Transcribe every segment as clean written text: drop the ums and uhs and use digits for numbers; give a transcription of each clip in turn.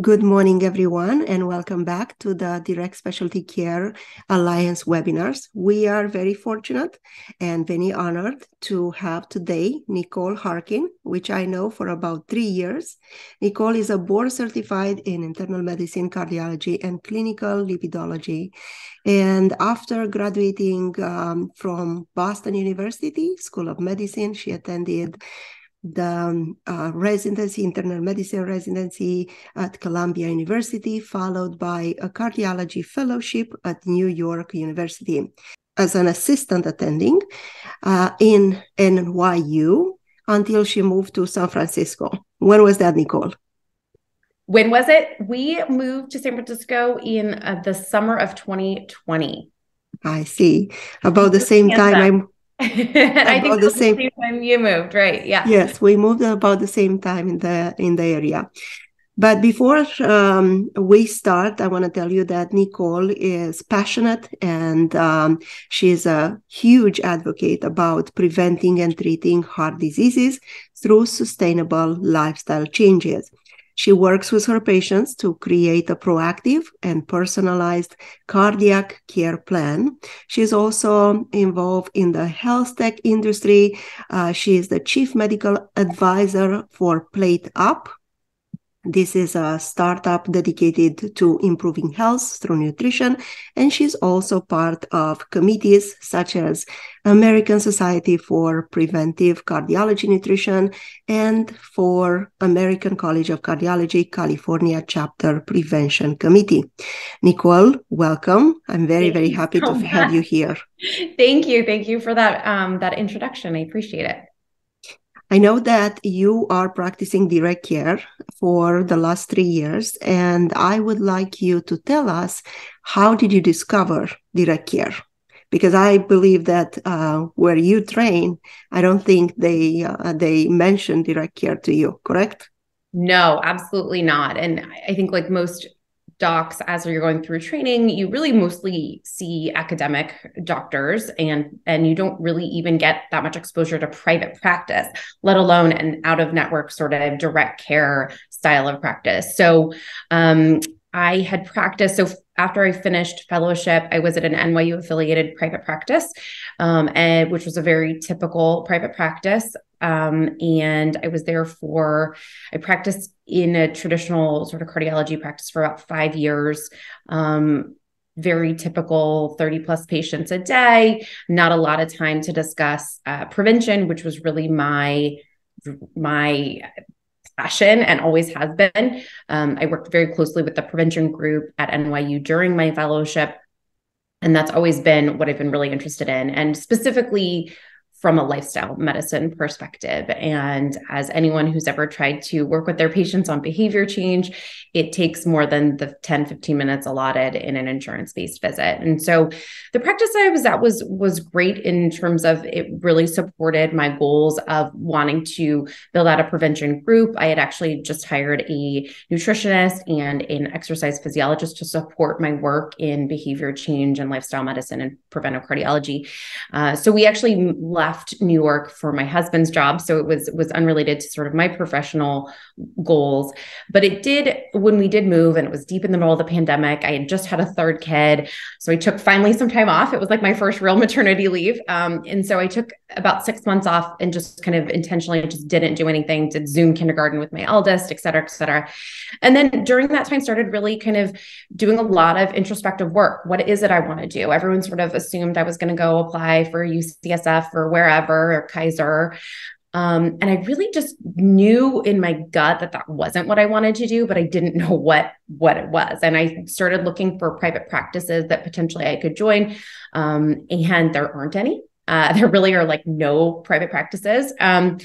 Good morning, everyone, and welcome back to the Direct Specialty Care Alliance webinars. We are very fortunate and very honored to have today Nicole Harkin, which I know for about 3 years. Nicole is a board certified in internal medicine, cardiology, and clinical lipidology. And after graduating from Boston University School of Medicine, she attended the residency, internal medicine residency at Columbia University, followed by a cardiology fellowship at New York University as an assistant attending in NYU until she moved to San Francisco. When was that, Nicole? When was it? We moved to San Francisco in the summer of 2020. I see. About the same time I'm I think the same time you moved, right? Yeah. Yes, we moved about the same time in the area. But before we start, I want to tell you that Nicole is passionate and she's a huge advocate about preventing and treating heart diseases through sustainable lifestyle changes. She works with her patients to create a proactive and personalized cardiac care plan. She's also involved in the health tech industry. She is the chief medical advisor for Plate Up. This is a startup dedicated to improving health through nutrition, and she's also part of committees such as American Society for Preventive Cardiology Nutrition and for American College of Cardiology California Chapter Prevention Committee. Nicole, welcome. I'm very happy to have you here. Thank you for that that introduction. I appreciate it. I know that you are practicing direct care for the last 3 years, and I would like you to tell us, how did you discover direct care? Because I believe that where you train, I don't think they mention direct care to you, correct? No, absolutely not. And I think like most docs, as you're going through training, you really mostly see academic doctors, and you don't really even get that much exposure to private practice, let alone an out-of-network sort of direct care style of practice. So I had practiced. So after I finished fellowship, I was at an NYU affiliated private practice, and which was a very typical private practice. And I was there I practiced in a traditional sort of cardiology practice for about 5 years. Very typical 30 plus patients a day, not a lot of time to discuss prevention, which was really my passion and always has been. I worked very closely with the prevention group at NYU during my fellowship. And that's always been what I've been really interested in, and specifically from a lifestyle medicine perspective. And as anyone who's ever tried to work with their patients on behavior change, it takes more than the 10, 15 minutes allotted in an insurance-based visit. And so the practice I was at was great in terms of it really supported my goals of wanting to build out a prevention group. I had actually just hired a nutritionist and an exercise physiologist to support my work in behavior change and lifestyle medicine and preventive cardiology. So we actually left New York for my husband's job. So it was unrelated to sort of my professional goals, but it did, when we did move, and it was deep in the middle of the pandemic, I had just had a third kid. So I took finally some time off. It was like my first real maternity leave. And so I took about 6 months off and just kind of intentionally just didn't do anything, did Zoom kindergarten with my eldest, et cetera, et cetera. And then during that time started really kind of doing a lot of introspective work. What is it I want to do? Everyone sort of assumed I was going to go apply for UCSF or wherever, or Kaiser. And I really just knew in my gut that wasn't what I wanted to do, but I didn't know what it was. And I started looking for private practices that potentially I could join. And there aren't any. There really are like no private practices. And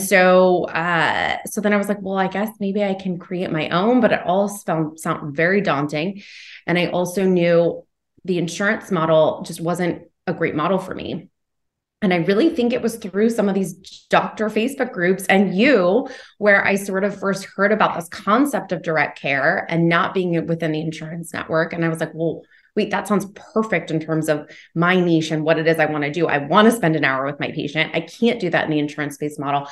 so then I was like, well, I guess maybe I can create my own, but it all sounded very daunting. And I also knew the insurance model just wasn't a great model for me. And I really think it was through some of these doctor Facebook groups and you, where I sort of first heard about this concept of direct care and not being within the insurance network. And I was like, well, wait, that sounds perfect in terms of my niche and what it is I want to do. I want to spend an hour with my patient. I can't do that in the insurance-based model.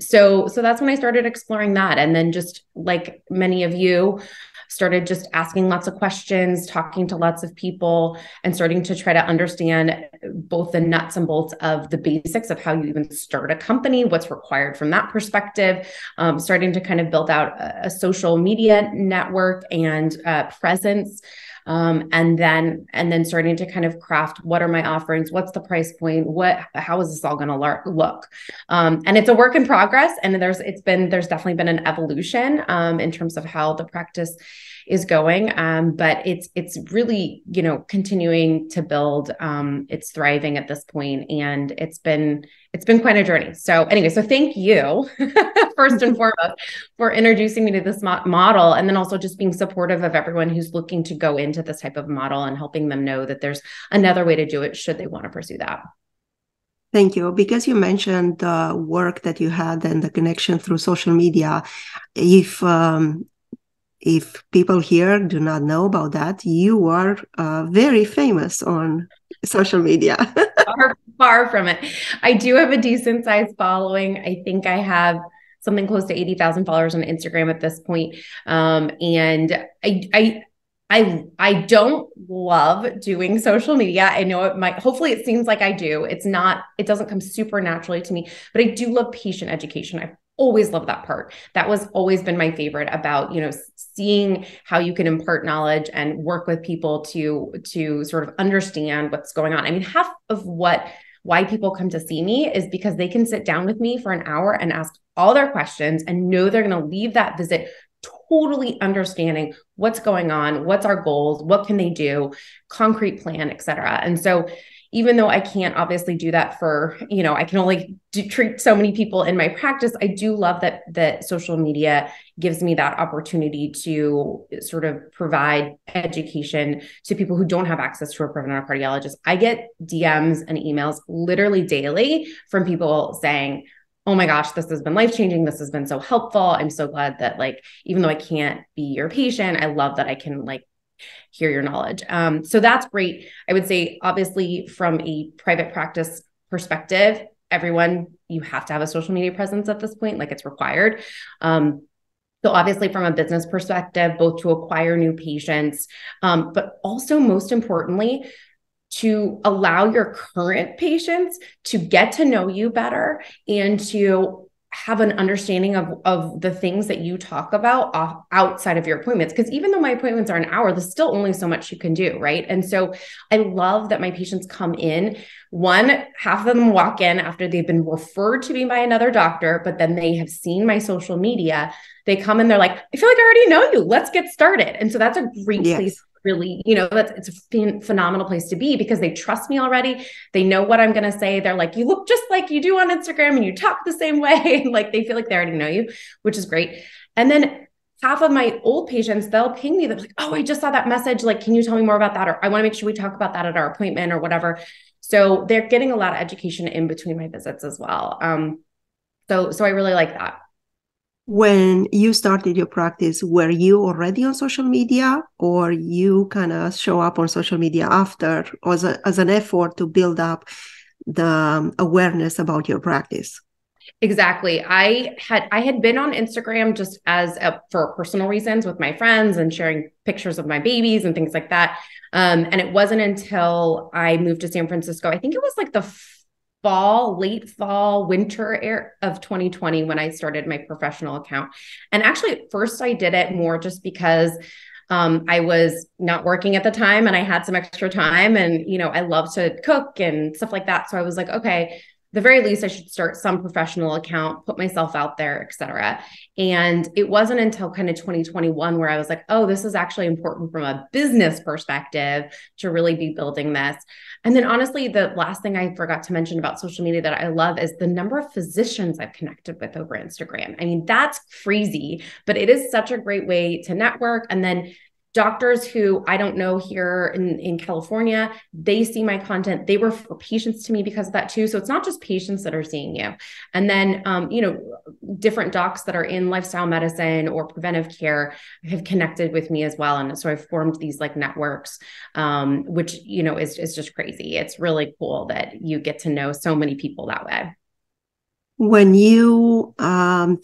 So that's when I started exploring that. And then just like many of you, started just asking lots of questions, talking to lots of people, and starting to try to understand both the nuts and bolts of the basics of how you even start a company, what's required from that perspective, starting to kind of build out a social media network and presence. And then starting to kind of craft, what are my offerings? What's the price point? How is this all going to look? And it's a work in progress. And there's definitely been an evolution, in terms of how the practice is going. But it's really, continuing to build, it's thriving at this point, and it's been quite a journey. So anyway, so thank you first and foremost for introducing me to this model, and then also just being supportive of everyone who's looking to go into this type of model and helping them know that there's another way to do it should they want to pursue that. Thank you. Because you mentioned the work that you had and the connection through social media, if people here do not know about that, you are very famous on social media. Far from it. I do have a decent sized following. I think I have something close to 80,000 followers on Instagram at this point. And I don't love doing social media. I know it might, hopefully it seems like I do. It doesn't come super naturally to me, but I do love patient education. I've always loved that part. That was always been my favorite about, seeing how you can impart knowledge and work with people to sort of understand what's going on. I mean, half of why people come to see me is because they can sit down with me for an hour and ask all their questions and know they're going to leave that visit totally understanding what's going on, what's our goals, what can they do, concrete plan, et cetera. And so even though I can't obviously do that for, I can only treat so many people in my practice, I do love that social media gives me that opportunity to sort of provide education to people who don't have access to a preventive cardiologist. I get DMs and emails literally daily from people saying, oh my gosh, this has been life-changing. This has been so helpful. I'm so glad that even though I can't be your patient, I love that I can hear your knowledge. So that's great. I would say, obviously, from a private practice perspective, everyone, you have to have a social media presence at this point, it's required. So obviously from a business perspective, both to acquire new patients, but also most importantly, to allow your current patients to get to know you better and to have an understanding of the things that you talk about outside of your appointments. Because even though my appointments are an hour, there's still only so much you can do, right? And so I love that my patients come in. Half of them walk in after they've been referred to me by another doctor, but then they have seen my social media. They come in, they're like, I feel like I already know you. Let's get started. And so that's a great place. Really, it's a phenomenal place to be because they trust me already. They know what I'm going to say. They're like, you look just like you do on Instagram and you talk the same way. And they feel like they already know you, which is great. And then half of my old patients, they'll ping me. They're like, oh, I just saw that message. Can you tell me more about that? Or I want to make sure we talk about that at our appointment or whatever. So they're getting a lot of education in between my visits as well. So I really like that. When you started your practice, were you already on social media, or you kind of show up on social media after as an effort to build up the awareness about your practice? Exactly. I had been on Instagram just for personal reasons with my friends and sharing pictures of my babies and things like that. And it wasn't until I moved to San Francisco, I think it was the fall, late fall, winter air of 2020 when I started my professional account. And actually at first I did it more just because I was not working at the time and I had some extra time and, I love to cook and stuff like that. So I was like, okay, the very least I should start some professional account, put myself out there, et cetera. And it wasn't until kind of 2021 where I was like, oh, this is actually important from a business perspective to really be building this. And then honestly, the last thing I forgot to mention about social media that I love is the number of physicians I've connected with over Instagram. I mean, that's crazy, but it is such a great way to network. And then Doctors who I don't know here in California, they see my content. They refer patients to me because of that too. So it's not just patients that are seeing you. And then, different docs that are in lifestyle medicine or preventive care have connected with me as well. And so I've formed these like networks, which, is just crazy. It's really cool that you get to know so many people that way. When you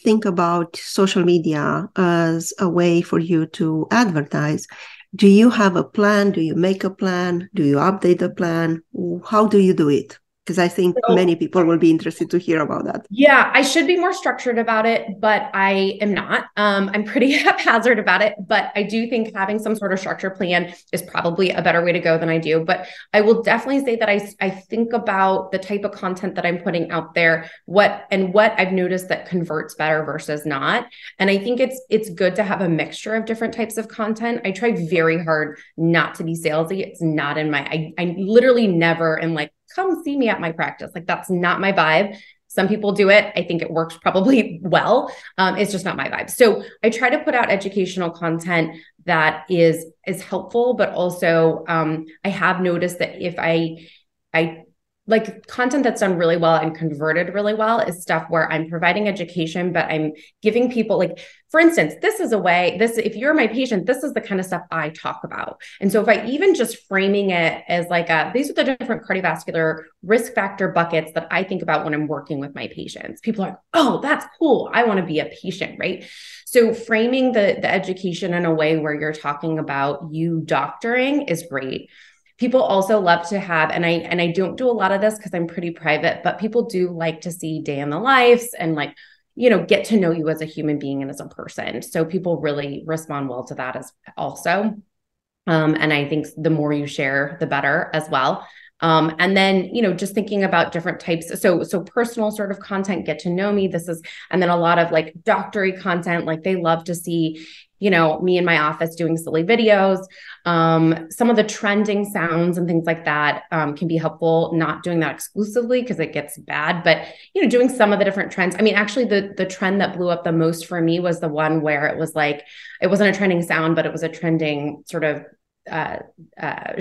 think about social media as a way for you to advertise, do you have a plan? Do you make a plan? Do you update a plan? How do you do it? Because I think many people will be interested to hear about that. Yeah, I should be more structured about it, but I am not. I'm pretty haphazard about it, but I do think having some sort of structure plan is probably a better way to go than I do. But I will definitely say that I think about the type of content that I'm putting out there, what I've noticed that converts better versus not. And I think it's good to have a mixture of different types of content. I try very hard not to be salesy. It's not in my, I literally never am like, come see me at my practice. Like, that's not my vibe. Some people do it. I think it works probably well. It's just not my vibe. So I try to put out educational content that is helpful, but also I have noticed that if I like content that's done really well and converted really well is stuff where I'm providing education, but I'm giving people like, for instance, if you're my patient, this is the kind of stuff I talk about. And so if I even just framing it as like, these are the different cardiovascular risk factor buckets that I think about when I'm working with my patients, people are like, oh, that's cool. I want to be a patient, right? So framing the education in a way where you're talking about you doctoring is great. People also love to have, and I don't do a lot of this because I'm pretty private, but people do like to see day in the lives and like, get to know you as a human being and as a person. So people really respond well to that as also. And I think the more you share, the better as well. And then, just thinking about different types. So personal sort of content, get to know me. And then a lot of like doctory content, like they love to see, me in my office doing silly videos. Some of the trending sounds and things like that can be helpful, not doing that exclusively because it gets bad, but, doing some of the different trends. I mean, actually the trend that blew up the most for me was the one where it was like, it wasn't a trending sound, but it was a trending sort of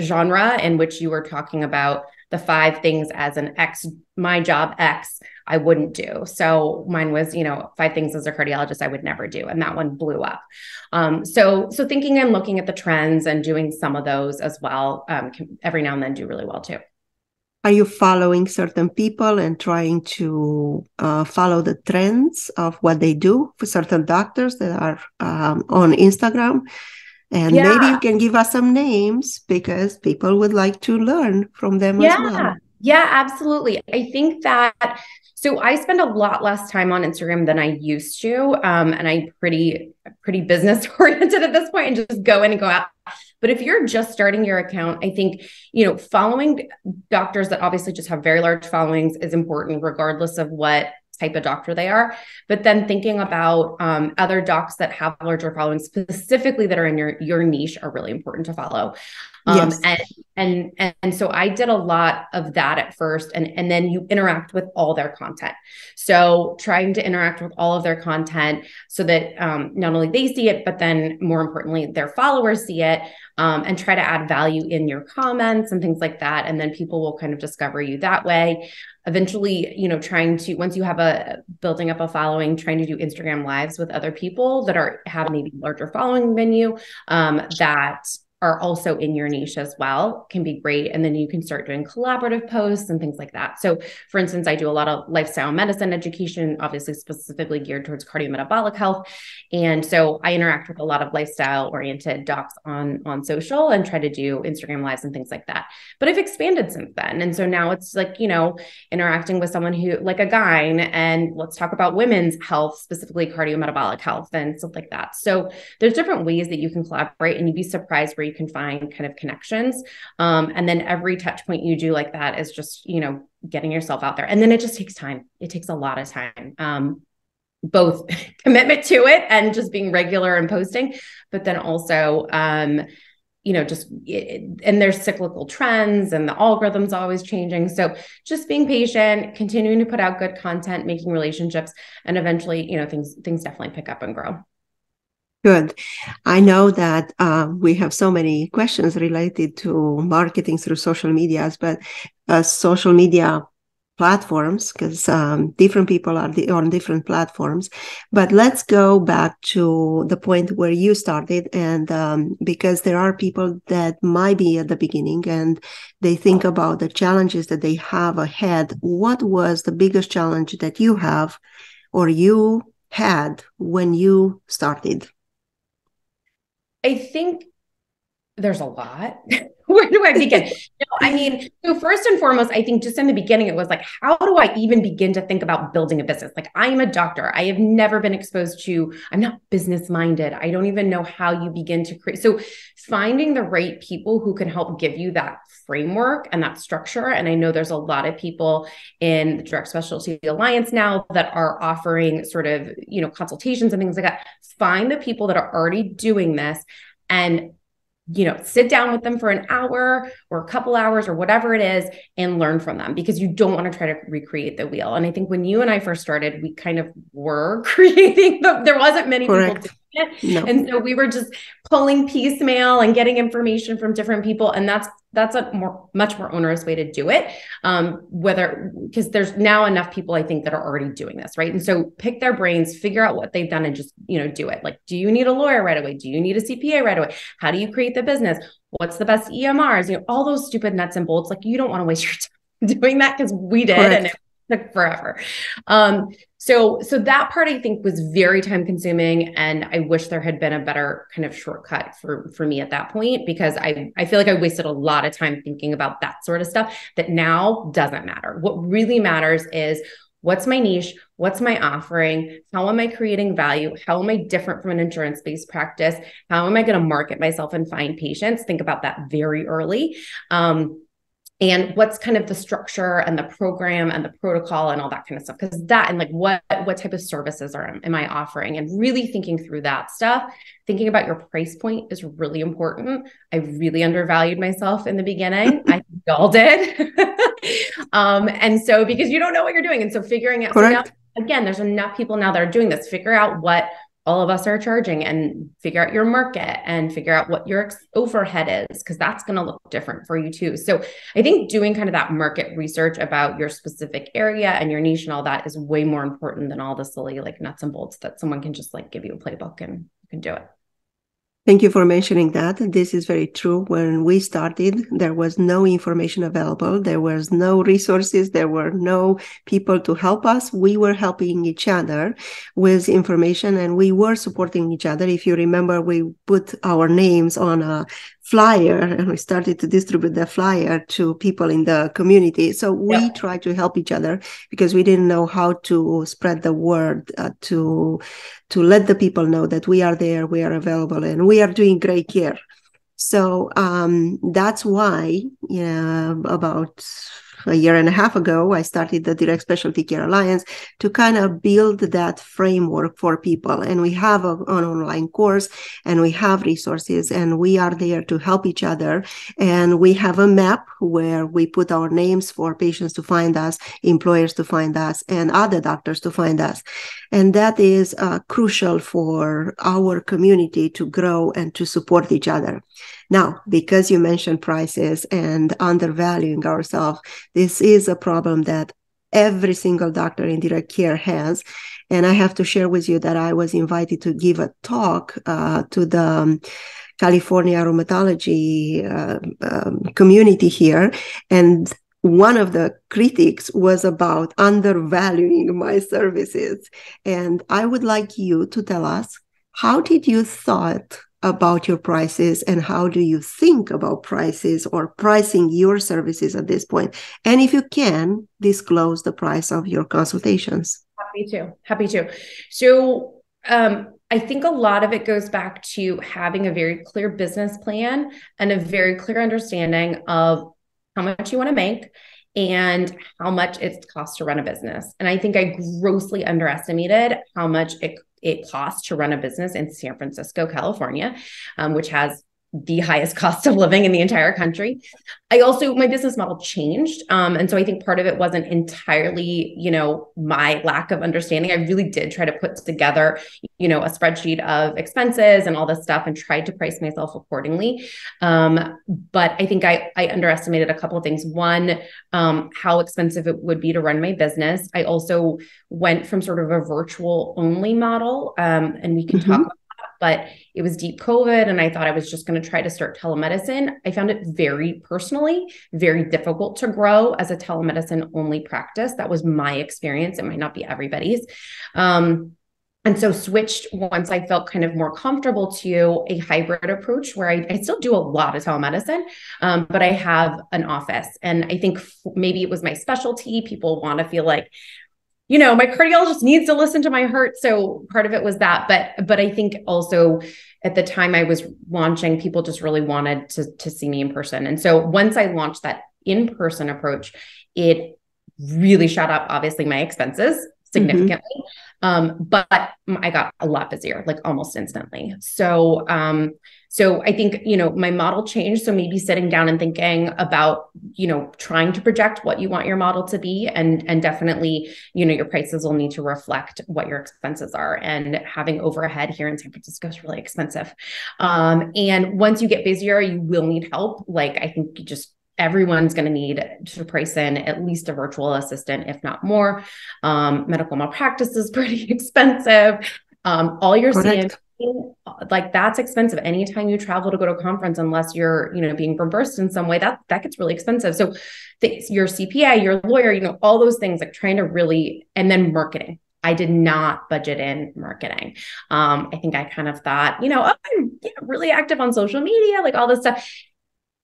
genre in which you were talking about the 5 things as an ex, my job X, I wouldn't do. So mine was, 5 things as a cardiologist I would never do. And that one blew up. So thinking and looking at the trends and doing some of those as well, can every now and then do really well too. Are you following certain people and trying to follow the trends of what they do for certain doctors that are on Instagram? And maybe you can give us some names because people would like to learn from them as well. Yeah, absolutely. I think that, so I spend a lot less time on Instagram than I used to. And I'm pretty business oriented at this point and just go in and go out. But if you're just starting your account, I think, following doctors that obviously just have very large followings is important regardless of what type of doctor they are, but then thinking about other docs that have larger followings specifically that are in your niche are really important to follow. Yes. And so I did a lot of that at first, and then you interact with all their content. So trying to interact with all of their content so that not only they see it, but then more importantly, their followers see it, and try to add value in your comments and things like that. And then people will kind of discover you that way. Eventually, trying to, once you have building up a following, trying to do Instagram lives with other people that have maybe larger following than you, that are also in your niche as well, can be great. And then you can start doing collaborative posts and things like that. So for instance, I do a lot of lifestyle medicine education, obviously specifically geared towards cardiometabolic health. And so I interact with a lot of lifestyle oriented docs on social and try to do Instagram lives and things like that. But I've expanded since then. And so now it's like, interacting with someone who like a gyne, and let's talk about women's health, specifically cardiometabolic health and stuff like that. So there's different ways that you can collaborate, and you'd be surprised where you can find kind of connections. And then every touch point you do like that is just, getting yourself out there. And then it just takes time. It takes a lot of time, both commitment to it and just being regular and posting, but then also, and there's cyclical trends and the algorithm's always changing. So just being patient, continuing to put out good content, making relationships, and eventually, things definitely pick up and grow. Good. I know that we have so many questions related to marketing through social media, but social media platforms, because different people are on different platforms. But let's go back to the point where you started, and because there are people that might be at the beginning and they think about the challenges that they have ahead. What was the biggest challenge that you have or you had when you started? I think there's a lot. Where do I begin? So first and foremost, I think just in the beginning, it was like, how do I even begin to think about building a business? Like, I am a doctor. I have never been exposed to, I'm not business minded. I don't even know how you begin to create. So finding the right people who can help give you that framework and that structure. And I know there's a lot of people in the Direct Specialty Alliance now that are offering sort of, you know, consultations and things like that. Find the people that are already doing this and, you know, sit down with them for an hour or a couple hours or whatever it is and learn from them, because you don't want to try to recreate the wheel. And I think when you and I first started, we kind of were creating, there wasn't many Correct. People doing it. No. And so we were just pulling piecemeal and getting information from different people. And that's a much more onerous way to do it. Because there's now enough people, I think, that are already doing this, right? And so pick their brains, figure out what they've done, and just, you know, do it. Like, do you need a lawyer right away? Do you need a CPA right away? How do you create the business? What's the best EMRs? You know, all those stupid nuts and bolts. Like, you don't want to waste your time doing that, because we did, Correct. And it took forever. So that part, I think, was very time consuming. And I wish there had been a better kind of shortcut for me at that point, because I feel like I wasted a lot of time thinking about that sort of stuff that now doesn't matter. What really matters is, what's my niche? What's my offering? How am I creating value? How am I different from an insurance-based practice? How am I going to market myself and find patients? Think about that very early. And what's kind of the structure and the program and the protocol and all that kind of stuff. Because that, and like what type of services am I offering, and really thinking through that stuff. Thinking about your price point is really important. I really undervalued myself in the beginning. I think we all did. And so, because you don't know what you're doing. And so figuring out, Correct. So now, again, there's enough people now that are doing this. Figure out what all of us are charging, and figure out your market, and figure out what your overhead is, because that's going to look different for you too. So I think doing kind of that market research about your specific area and your niche and all that is way more important than all the silly like nuts and bolts that someone can just like give you a playbook and you can do it. Thank you for mentioning that. This is very true. When we started, there was no information available. There was no resources. There were no people to help us. We were helping each other with information, and we were supporting each other. If you remember, we put our names on a flyer, and we started to distribute the flyer to people in the community. So we yeah. tried to help each other, because we didn't know how to spread the word to let the people know that we are there, we are available, and we are doing great care. So that's why about a year and a half ago, I started the Direct Specialty Care Alliance to kind of build that framework for people. And we have an online course, and we have resources, and we are there to help each other. And we have a map where we put our names for patients to find us, employers to find us, and other doctors to find us. And that is crucial for our community to grow and to support each other. Now, because you mentioned prices and undervaluing ourselves, this is a problem that every single doctor in direct care has. And I have to share with you that I was invited to give a talk to the California rheumatology community here. And one of the critiques was about undervaluing my services. And I would like you to tell us, how did you thought about your prices, and how do you think about prices or pricing your services at this point? And if you can, disclose the price of your consultations. Happy to. So I think a lot of it goes back to having a very clear business plan and a very clear understanding of how much you want to make and how much it costs to run a business. And I think I grossly underestimated how much it costs to run a business in San Francisco, California, which has the highest cost of living in the entire country. I also, my business model changed. And so I think part of it wasn't entirely, you know, my lack of understanding. I really did try to put together, you know, a spreadsheet of expenses and all this stuff and tried to price myself accordingly. But I think I underestimated a couple of things. One, how expensive it would be to run my business. I also went from sort of a virtual only model. And we can talk about but it was deep COVID and I thought I was just going to try to start telemedicine. I found it very personally, very difficult to grow as a telemedicine only practice. That was my experience. It might not be everybody's. And so switched once I felt kind of more comfortable to a hybrid approach where I still do a lot of telemedicine, but I have an office. And I think maybe it was my specialty. People want to feel like, you know, my cardiologist needs to listen to my heart. So part of it was that, but I think also at the time I was launching, people just really wanted to see me in person. And so once I launched that in-person approach, it really shot up, obviously, my expenses significantly. But I got a lot busier, like almost instantly. So, so I think, you know, my model changed. So maybe sitting down and thinking about, you know, trying to project what you want your model to be, and definitely, you know, your prices will need to reflect what your expenses are, and having overhead here in San Francisco is really expensive. And once you get busier, you will need help. Like, I think you just, everyone's going to need to price in at least a virtual assistant, if not more. Medical malpractice is pretty expensive. All your CME, like that's expensive. Anytime you travel to go to a conference, unless you're, you know, being reimbursed in some way, that gets really expensive. So your CPA, your lawyer, you know, all those things, like trying to really, and then marketing. I did not budget in marketing. I think I kind of thought, you know, oh, I'm really active on social media, like all this stuff.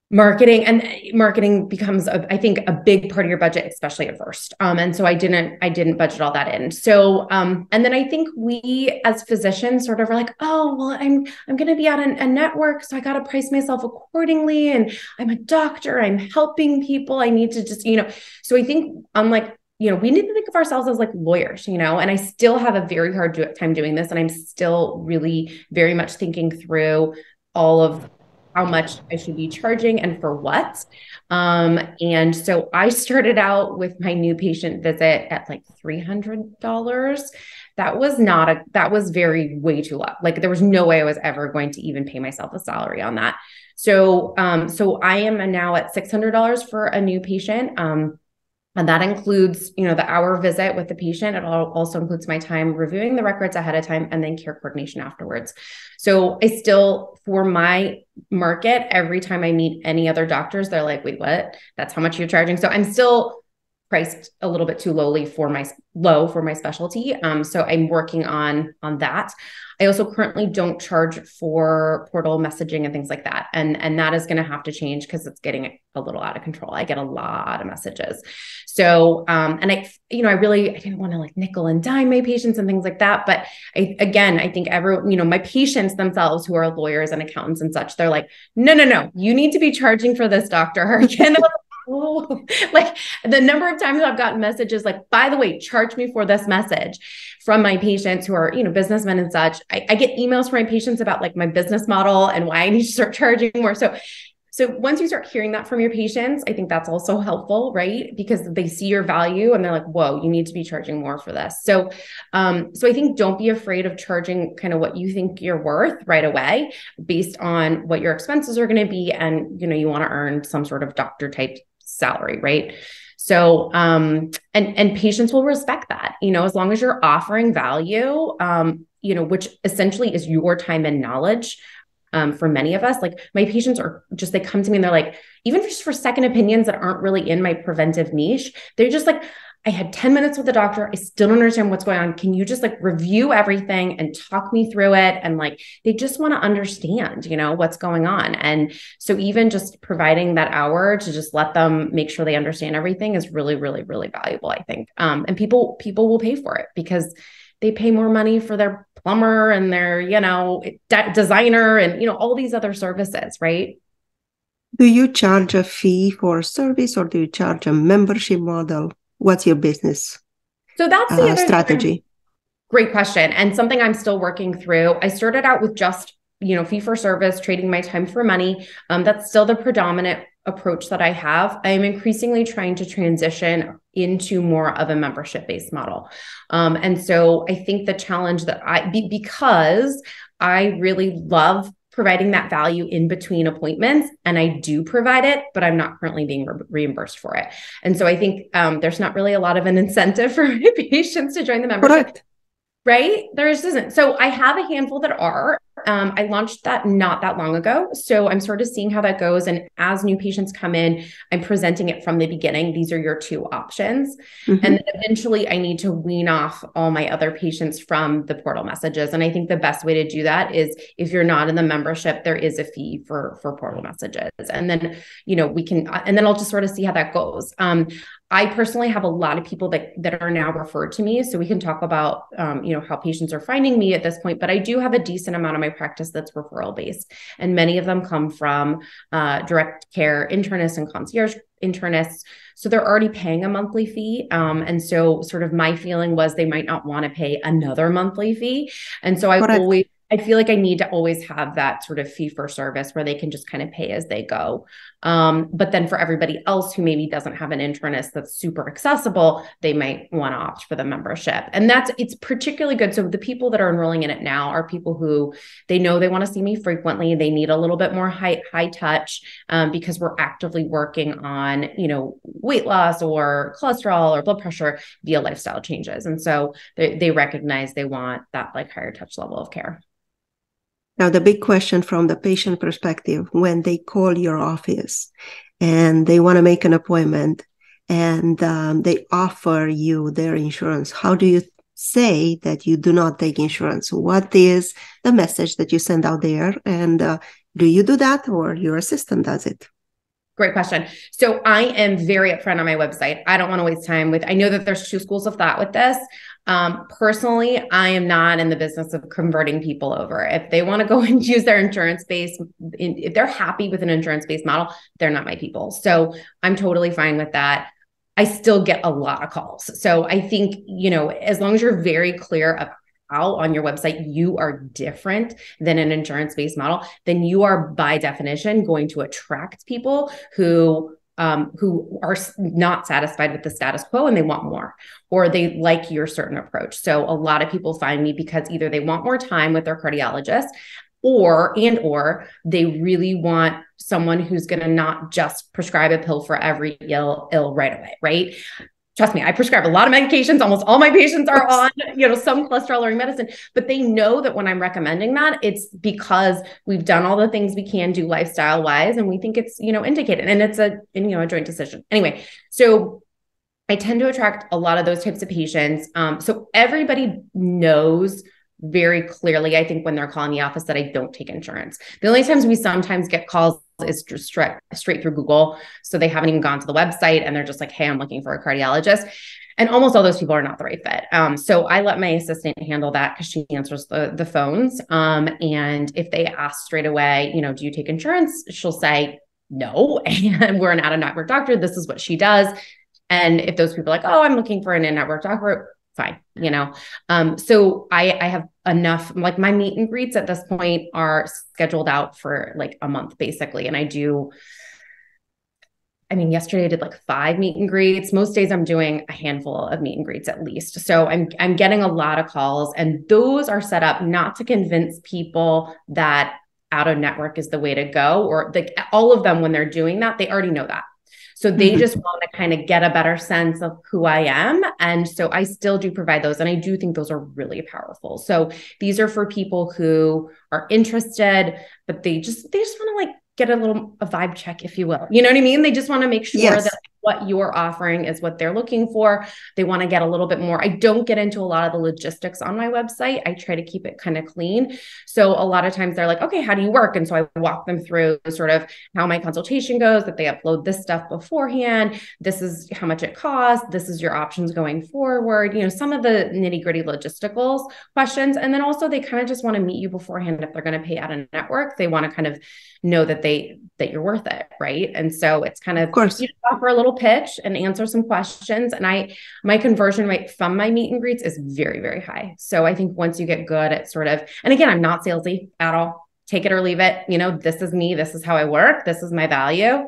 Marketing becomes, I think, a big part of your budget, especially at first. And so I didn't budget all that in. So, and then I think we as physicians sort of are like, oh, well, I'm going to be on a network, so I got to price myself accordingly. And I'm a doctor, I'm helping people. I need to just, you know, so I think I'm like, you know, we need to think of ourselves as like lawyers, you know, and I still have a very hard time doing this. And I'm still really very much thinking through all of how much I should be charging and for what. And so I started out with my new patient visit at like $300. That was way too low. Like there was no way I was ever going to even pay myself a salary on that. So, so I am now at $600 for a new patient. And that includes, you know, the hour visit with the patient. It also includes my time reviewing the records ahead of time and then care coordination afterwards. So I still, for my market, every time I meet any other doctors, they're like, wait, what? That's how much you're charging. So I'm still priced a little bit too low for my specialty. So I'm working on that. I also currently don't charge for portal messaging and things like that. And that is going to have to change because it's getting a little out of control. I get a lot of messages. So, and I didn't want to like nickel and dime my patients and things like that. But I think everyone, you know, my patients themselves who are lawyers and accountants and such, they're like, no, you need to be charging for this, Dr. Harkin. Oh, like the number of times I've gotten messages like, by the way, charge me for this message from my patients who are, you know, businessmen and such. I get emails from my patients about like my business model and why I need to start charging more. So once you start hearing that from your patients, I think that's also helpful, right? Because they see your value and they're like, whoa, you need to be charging more for this. So, so I think don't be afraid of charging kind of what you think you're worth right away based on what your expenses are going to be. And, you know, you want to earn some sort of doctor type salary, right? So, and patients will respect that, you know, as long as you're offering value, you know, which essentially is your time and knowledge. For many of us, like my patients are just, they come to me and they're like, even just for second opinions that aren't really in my preventive niche, they're just like, I had 10 minutes with the doctor. I still don't understand what's going on. Can you just like review everything and talk me through it? And like, they just want to understand, you know, what's going on. And so even just providing that hour to just let them make sure they understand everything is really, really, really valuable, I think. And people will pay for it because they pay more money for their plumber and their, you know, designer and, you know, all these other services, right? Do you charge a fee for a service or do you charge a membership model? What's your business? So that's the strategy. Great question. And something I'm still working through. I started out with just you know, fee for service, trading my time for money. That's still the predominant approach that I have. I am increasingly trying to transition into more of a membership-based model. And so I think the challenge that because I really love providing that value in between appointments, and I do provide it, but I'm not currently being reimbursed for it. And so I think there's not really a lot of an incentive for my patients to join the membership. Right? There just isn't. So I have a handful that are. I launched that not that long ago. So I'm sort of seeing how that goes. And as new patients come in, I'm presenting it from the beginning. These are your two options. Mm-hmm. And then eventually I need to wean off all my other patients from the portal messages. And I think the best way to do that is if you're not in the membership, there is a fee for portal messages. And then, you know, we can, and then I'll just sort of see how that goes. I personally have a lot of people that are now referred to me. So we can talk about, you know, how patients are finding me at this point, but I do have a decent amount of my practice that's referral based. And many of them come from direct care internists and concierge internists. So they're already paying a monthly fee. And so sort of my feeling was they might not want to pay another monthly fee. And so I feel like I need to always have that sort of fee for service where they can just kind of pay as they go. But then for everybody else who maybe doesn't have an internist that's super accessible, they might want to opt for the membership. And it's particularly good. So the people that are enrolling in it now are people who they know they want to see me frequently. They need a little bit more high touch because we're actively working on, you know, weight loss or cholesterol or blood pressure via lifestyle changes. And so they recognize they want that like higher touch level of care. Now, the big question from the patient perspective, when they call your office and they want to make an appointment and they offer you their insurance, how do you say that you do not take insurance? What is the message that you send out there? And do you do that or your assistant does it? Great question. So I am very upfront on my website. I don't want to waste time I know that there's two schools of thought with this. Personally, I am not in the business of converting people over. If they want to go and use their insurance-based, if they're happy with an insurance-based model, they're not my people. So I'm totally fine with that. I still get a lot of calls. So I think, you know, as long as you're very clear of how on your website you are different than an insurance-based model, then you are by definition going to attract people who are not satisfied with the status quo and they want more, or they like your certain approach. So a lot of people find me because either they want more time with their cardiologist or they really want someone who's going to not just prescribe a pill for every ill right away, right? Trust me, I prescribe a lot of medications. Almost all my patients are on, you know, some cholesterol-lowering medicine, but they know that when I'm recommending that, it's because we've done all the things we can do lifestyle-wise, and we think it's, you know, indicated, and it's a joint decision. Anyway, so I tend to attract a lot of those types of patients. So everybody knows very clearly, I think, when they're calling the office that I don't take insurance. The only times we sometimes get calls is just straight through Google. So they haven't even gone to the website and they're just like, hey, I'm looking for a cardiologist. And almost all those people are not the right fit. So I let my assistant handle that because she answers the phones. And if they ask straight away, you know, do you take insurance? She'll say, no, and we're an out-of-network doctor. This is what she does. And if those people are like, oh, I'm looking for an in-network doctor, fine, you know? So I have enough, like my meet and greets at this point are scheduled out for like a month basically. And yesterday I did like 5 meet and greets. Most days I'm doing a handful of meet and greets at least. So I'm getting a lot of calls, and those are set up not to convince people that out of network is the way to go, or like all of them, when they're doing that, they already know that. So they just want to kind of get a better sense of who I am. And so I still do provide those. And I do think those are really powerful. So these are for people who are interested, but they just want to like get a vibe check, if you will. You know what I mean? They just want to make sure that what you're offering is what they're looking for. They want to get a little bit more. I don't get into a lot of the logistics on my website. I try to keep it kind of clean. So a lot of times they're like, okay, how do you work? And so I walk them through sort of how my consultation goes, that they upload this stuff beforehand. This is how much it costs. This is your options going forward. You know, some of the nitty gritty logistical questions. And then also they kind of just want to meet you beforehand. If they're going to pay out of network, they want to kind of know that that you're worth it, right? And so it's kind of, you offer a little pitch and answer some questions. And my conversion rate from my meet and greets is very, very high. So I think once you get good at sort of, and again, I'm not salesy at all. take it or leave it. You know, this is me. This is how I work. This is my value.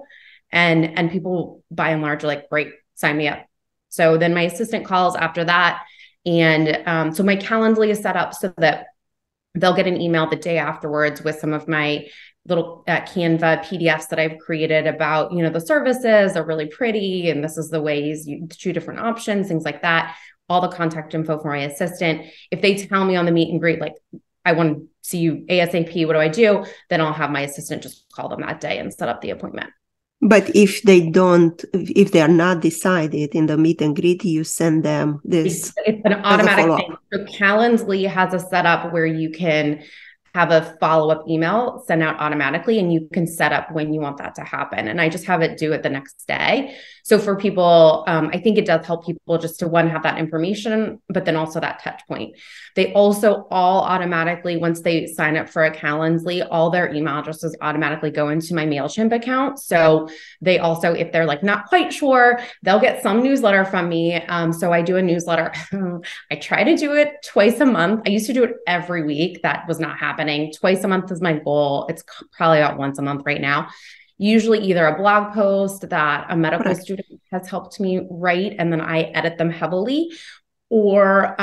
And people by and large are like, great, sign me up. So then my assistant calls after that. And so my Calendly is set up so that they'll get an email the day afterwards with some of my little Canva PDFs that I've created about, you know, the services are really pretty. And this is the ways you do different options, things like that. All the contact info for my assistant. If they tell me on the meet and greet, like, I want to see you ASAP, what do I do? Then I'll have my assistant just call them that day and set up the appointment. But if they don't, if they are not decided in the meet and greet, you send them this. It's an automatic thing. So Calendly has a setup where you can have a follow-up email sent out automatically, and you can set up when you want that to happen. And I just have it do it the next day. So for people, I think it does help people just to, one, have that information, but then also that touch point. They also all automatically, once they sign up for a Calendly, all their email addresses automatically go into my MailChimp account. So they also, if they're like not quite sure, they'll get some newsletter from me. So I do a newsletter. I try to do it twice a month. I used to do it every week. That was not happening. Twice a month is my goal. It's probably about once a month right now. Usually either a blog post that a medical student has helped me write, and then I edit them heavily, or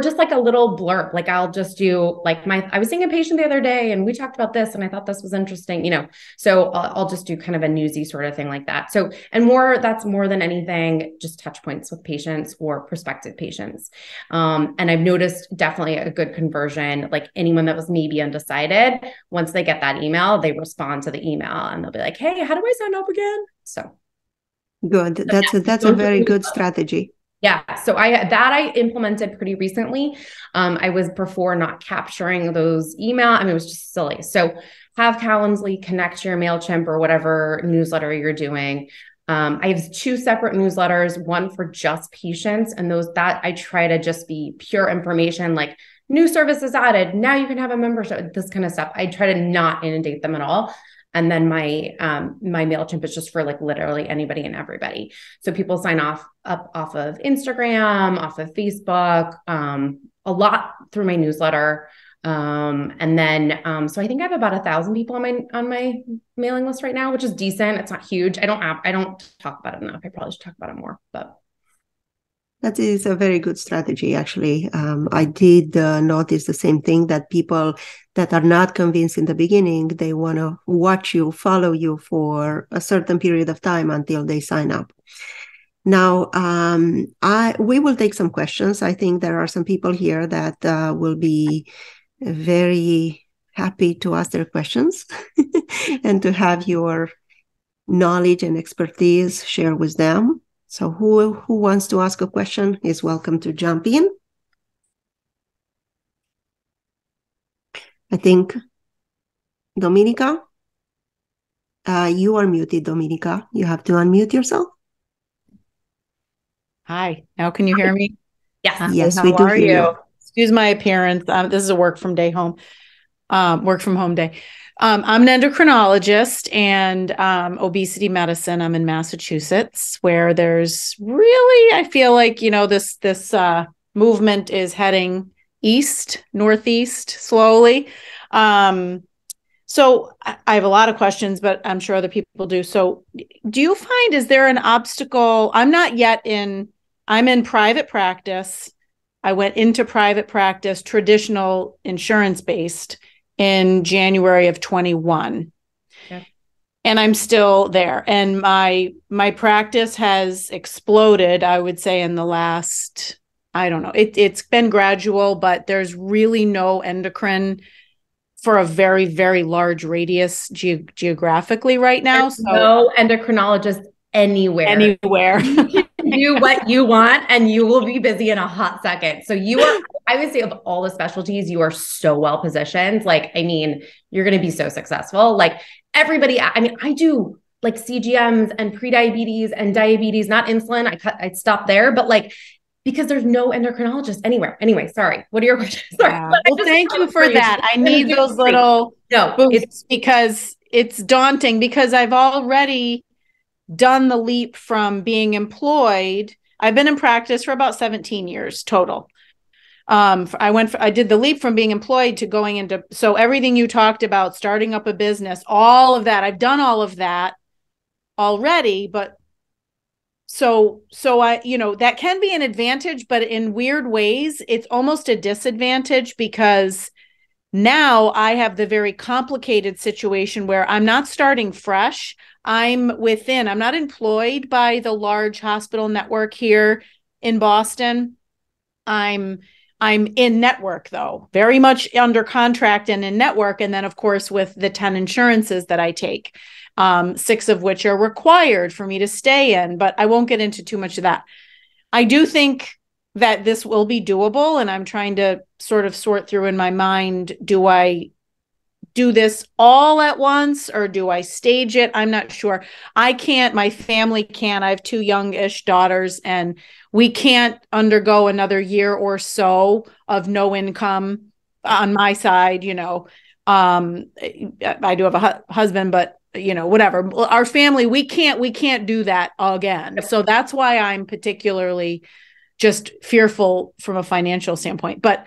just like a little blurb. Like I'll just do like I was seeing a patient the other day and we talked about this and I thought this was interesting, you know, so I'll just do kind of a newsy sort of thing like that. So, and that's more than anything, just touch points with patients or prospective patients. And I've noticed definitely a good conversion, like anyone that was maybe undecided, once they get that email, they respond to the email and they'll be like, hey, how do I sign up again? So good. That's a very good strategy. Yeah. So I implemented pretty recently. I was before not capturing those email. I mean, it was just silly. So have Calendly connect to your MailChimp or whatever newsletter you're doing. I have two separate newsletters, one for just patients, and those that I try to just be pure information, like new services added. Now you can have a membership, this kind of stuff. I try to not inundate them at all. And then my MailChimp is just for like literally anybody and everybody. So people sign up off of Instagram, off of Facebook, a lot through my newsletter. And then, so I think I have about 1,000 people on my mailing list right now, which is decent. It's not huge. I don't talk about it enough. I probably should talk about it more, but. That is a very good strategy, actually. I did notice the same thing, that people that are not convinced in the beginning, they want to watch you, follow you for a certain period of time until they sign up. Now, we will take some questions. I think there are some people here that will be very happy to ask their questions and to have your knowledge and expertise shared with them. So who wants to ask a question is welcome to jump in. I think Dominica, you are muted, Dominica. You have to unmute yourself. Hi, now can you hear me? Yes. Yes, we do hear you. Excuse my appearance. This is a work from home day. I'm an endocrinologist and obesity medicine. I'm in Massachusetts, where there's really, I feel like, you know, this movement is heading east, northeast, slowly. So I have a lot of questions, but I'm sure other people do. So do you find, is there an obstacle? I'm in private practice. I went into private practice, traditional insurance-based, in January of 21. Okay. And I'm still there. And my practice has exploded, I would say, in the last, I don't know, it's been gradual, but there's really no endocrine for a very, very large radius geographically right now. There's no endocrinologist anywhere. Do what you want and you will be busy in a hot second. So you are, I would say, of all the specialties, you are so well positioned. Like, I mean, you're going to be so successful. Like everybody, I mean, I do like CGMs and prediabetes and diabetes, not insulin. I'd stop there, but like, because there's no endocrinologist anywhere. Anyway, sorry. What are your questions? Sorry. Yeah. Well, thank you for that. I need those little boosts because it's daunting, because I've already done the leap from being employed. I've been in practice for about 17 years total. I did the leap from being employed to going into, so everything you talked about, starting up a business, all of that, I've done all of that already, but so I, you know, that can be an advantage, but in weird ways, it's almost a disadvantage because now I have the very complicated situation where I'm not starting fresh. I'm not employed by the large hospital network here in Boston. I'm in network though, very much under contract and in network. And then of course, with the 10 insurances that I take, 6 of which are required for me to stay in, but I won't get into too much of that. I do think that this will be doable. And I'm trying to sort of sort through in my mind, do I do this all at once or do I stage it? I'm not sure. I can't, my family can't. I have 2 young-ish daughters and we can't undergo another year or so of no income on my side, you know. I do have a husband, but you know, whatever. Our family, we can't do that again. So that's why I'm particularly just fearful from a financial standpoint. But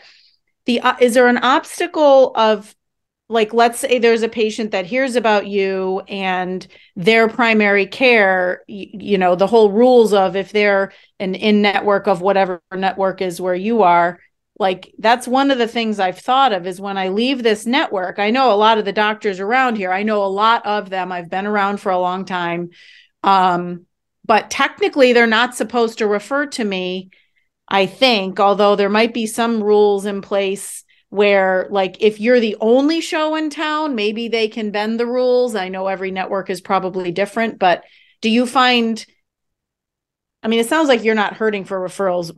is there an obstacle of, like, let's say there's a patient that hears about you and their primary care, you know, the whole rules of if they're an in-network of whatever network is where you are, like, that's one of the things I've thought of is when I leave this network, I know a lot of the doctors around here. I know a lot of them. I've been around for a long time. But technically they're not supposed to refer to me, I think, although there might be some rules in place where, like, if you're the only show in town, maybe they can bend the rules. I know every network is probably different, but do you find, I mean, it sounds like you're not hurting for referrals,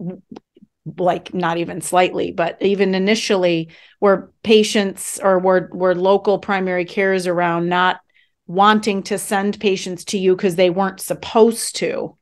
like not even slightly, but even initially were patients or were local primary cares around not wanting to send patients to you because they weren't supposed to?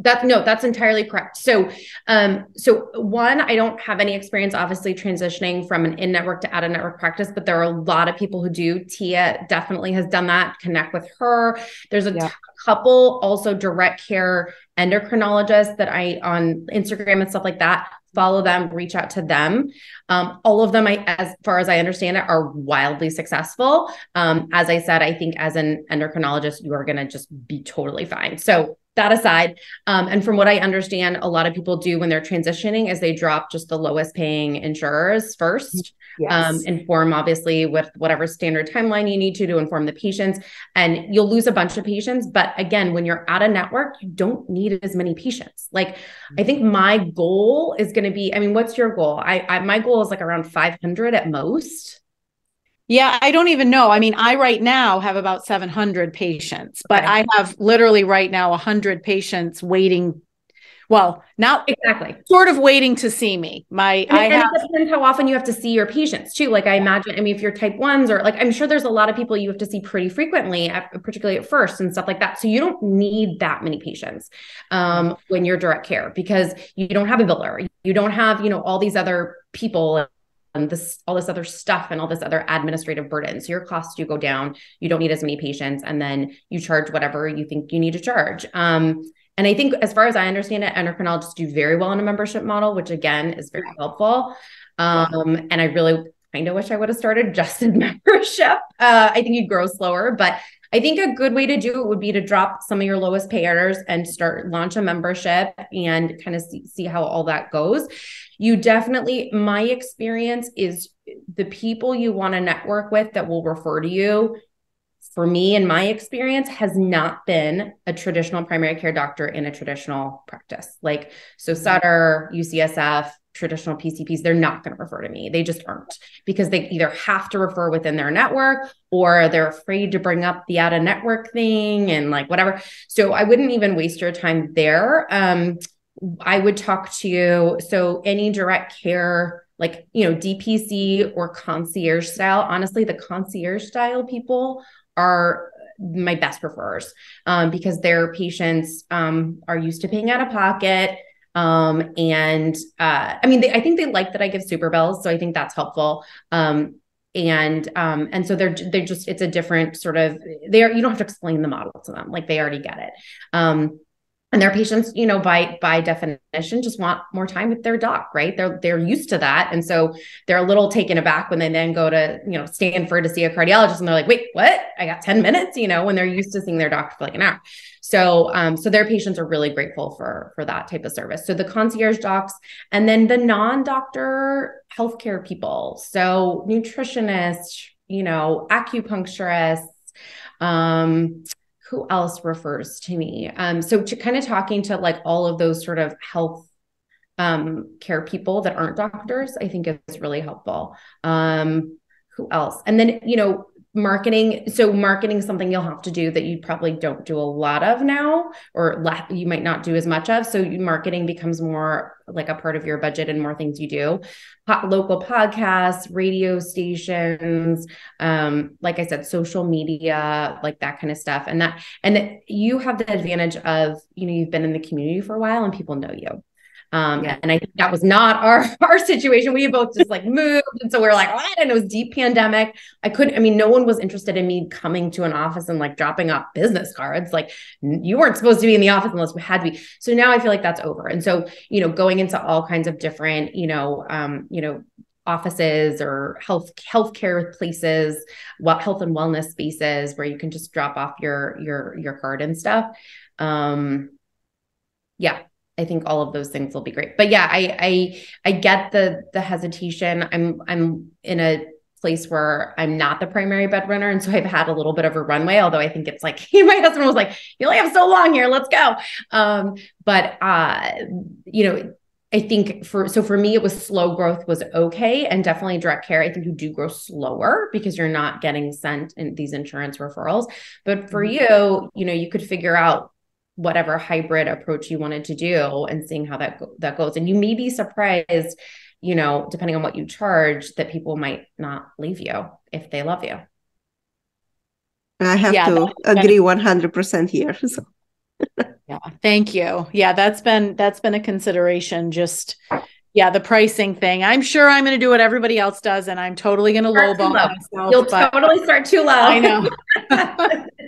That's entirely correct. So one, I don't have any experience, obviously, transitioning from an in-network to out-of-network practice, but there are a lot of people who do. Tia definitely has done that. Connect with her. There's a couple also direct care endocrinologists that I, on Instagram and stuff like that, follow them, reach out to them. All of them, as far as I understand it, are wildly successful. As I said, I think as an endocrinologist, you are going to just be totally fine. So that aside, and from what I understand, a lot of people do when they're transitioning is they drop just the lowest paying insurers first, inform obviously with whatever standard timeline you need to inform the patients, and you'll lose a bunch of patients. But again, when you're out of network, you don't need as many patients. Like, I think my goal is going to be, I mean, what's your goal? My goal is like around 500 at most. Yeah, I don't even know. I mean, I right now have about 700 patients, but I have literally right now 100 patients waiting. Well, not exactly, sort of waiting to see me. It depends how often you have to see your patients too. Like, I imagine, I mean, if you're type 1s or, like, I'm sure there's a lot of people you have to see pretty frequently, particularly at first and stuff like that. So you don't need that many patients when you're direct care, because you don't have a biller, you don't have, you know, all these other people. All this other stuff and all this other administrative burden. So your costs do go down. You don't need as many patients, and then you charge whatever you think you need to charge. And I think, as far as I understand it, endocrinologists do very well in a membership model, which again is very helpful. And I really kind of wish I would have started just in membership. I think you'd grow slower, but I think a good way to do it would be to drop some of your lowest payers and launch a membership and kind of see how all that goes. You definitely, my experience is the people you want to network with that will refer to you, for me and my experience, has not been a traditional primary care doctor in a traditional practice. Like, so Sutter, UCSF, traditional PCPs, they're not going to refer to me. They just aren't, because they either have to refer within their network or they're afraid to bring up the out of network thing and, like, whatever. So I wouldn't even waste your time there. I would talk to you. So any direct care, like, you know, DPC or concierge style, honestly, the concierge style people are my best referrers, because their patients are used to paying out of pocket. I mean, I think they like that I give super bills. So I think that's helpful. And so they're just, it's a different sort of, you don't have to explain the model to them. Like, they already get it. And their patients, you know, by definition, just want more time with their doc, right? They're used to that. And so they're a little taken aback when they then go to, you know, Stanford to see a cardiologist and they're like, wait, what? I got 10 minutes, you know, when they're used to seeing their doctor for like an hour. So, so their patients are really grateful for that type of service. So the concierge docs, and then the non-doctor healthcare people. So nutritionists, you know, acupuncturists, who else refers to me? So to kind of talking to like all of those sort of health care people that aren't doctors, I think is really helpful. Who else? And then, you know, marketing. So marketing is something you'll have to do that you probably don't do a lot of now, or you might not do as much of. So marketing becomes more like a part of your budget and more things you do. Local podcasts, radio stations, like I said, social media, like that kind of stuff. And that, and you have the advantage of, you know, you've been in the community for a while and people know you. And I think that was not our situation. We both just like moved. And so we're like, oh, and it was deep pandemic. No one was interested in me coming to an office and like dropping off business cards. Like you weren't supposed to be in the office unless we had to be. So now I feel like that's over. And so, you know, going into all kinds of different, you know, offices or healthcare places, health and wellness spaces where you can just drop off your card and stuff. Yeah. I think all of those things will be great, but yeah, I get the hesitation. I'm in a place where I'm not the primary bed runner. And so I've had a little bit of a runway, although I think it's like, my husband was like, you only have so long here, let's go. But you know, I think for me, it was slow growth was okay. And definitely direct care. I think you do grow slower because you're not getting sent in these insurance referrals, but for you know, you could figure out whatever hybrid approach you wanted to do and seeing how that goes. And you may be surprised, you know, depending on what you charge, that people might not leave you if they love you. I have to agree 100% here. So. Yeah. Thank you. Yeah. That's been a consideration. Just, yeah, the pricing thing. I'm sure I'm going to do what everybody else does. And I'm totally going to lowball myself. You'll totally start too low. I know.